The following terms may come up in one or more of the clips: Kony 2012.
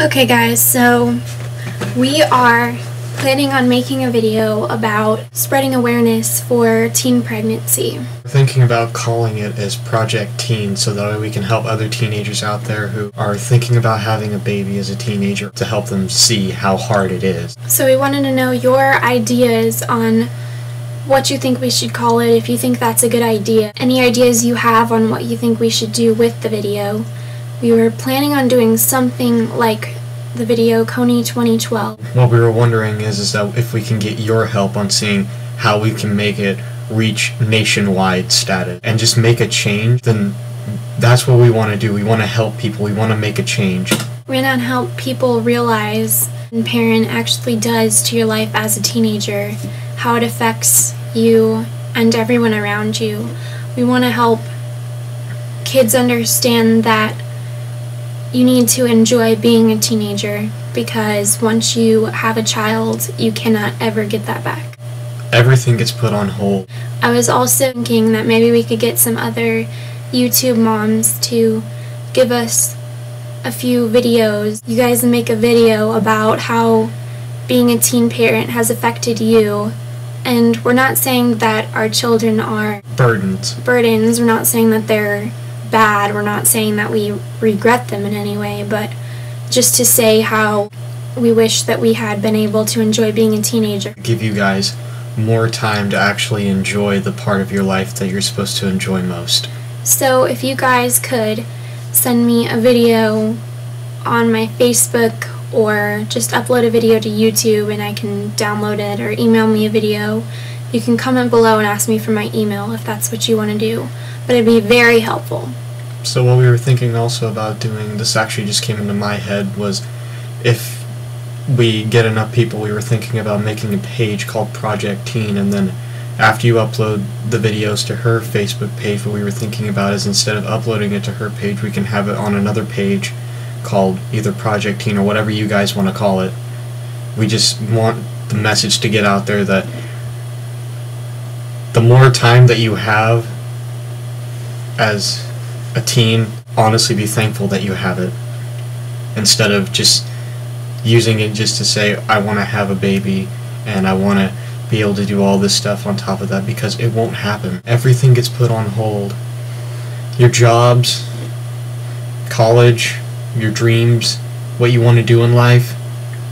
Okay guys, so we are planning on making a video about spreading awareness for teen pregnancy. We're thinking about calling it as Project Teen, so that way we can help other teenagers out there who are thinking about having a baby as a teenager, to help them see how hard it is. So we wanted to know your ideas on what you think we should call it, if you think that's a good idea, any ideas you have on what you think we should do with the video. We were planning on doing something like the video Kony 2012. What we were wondering is that if we can get your help on seeing how we can make it reach nationwide status and just make a change, then that's what we want to do. We want to help people. We want to make a change. We're going to help people realize what a parent actually does to your life as a teenager, how it affects you and everyone around you. We want to help kids understand that you need to enjoy being a teenager, because once you have a child, you cannot ever get that back. Everything gets put on hold. I was also thinking that maybe we could get some other YouTube moms to give us a few videos. You guys make a video about how being a teen parent has affected you. And we're not saying that our children are burdens. We're not saying that they're bad, we're not saying that we regret them in any way, but just to say how we wish that we had been able to enjoy being a teenager. Give you guys more time to actually enjoy the part of your life that you're supposed to enjoy most. So if you guys could send me a video on my Facebook, or just upload a video to YouTube and I can download it, or email me a video. You can comment below and ask me for my email if that's what you want to do, but it'd be very helpful. So what we were thinking also about doing, this actually just came into my head, was if we get enough people, we were thinking about making a page called Project Teen, and then after you upload the videos to her Facebook page, what we were thinking about is instead of uploading it to her page, we can have it on another page called either Project Teen or whatever you guys want to call it. We just want the message to get out there that the more time that you have as a teen, honestly be thankful that you have it, instead of just using it just to say I want to have a baby and I want to be able to do all this stuff on top of that, because it won't happen. Everything gets put on hold. Your jobs, college, your dreams, what you want to do in life,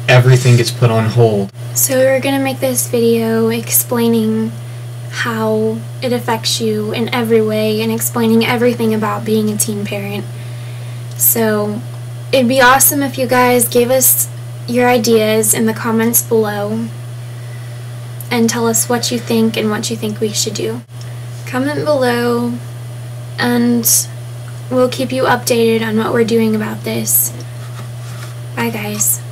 everything gets put on hold. So we're going to make this video explaining how it affects you in every way and explaining everything about being a teen parent. So it'd be awesome if you guys gave us your ideas in the comments below and tell us what you think and what you think we should do. Comment below and we'll keep you updated on what we're doing about this. Bye guys.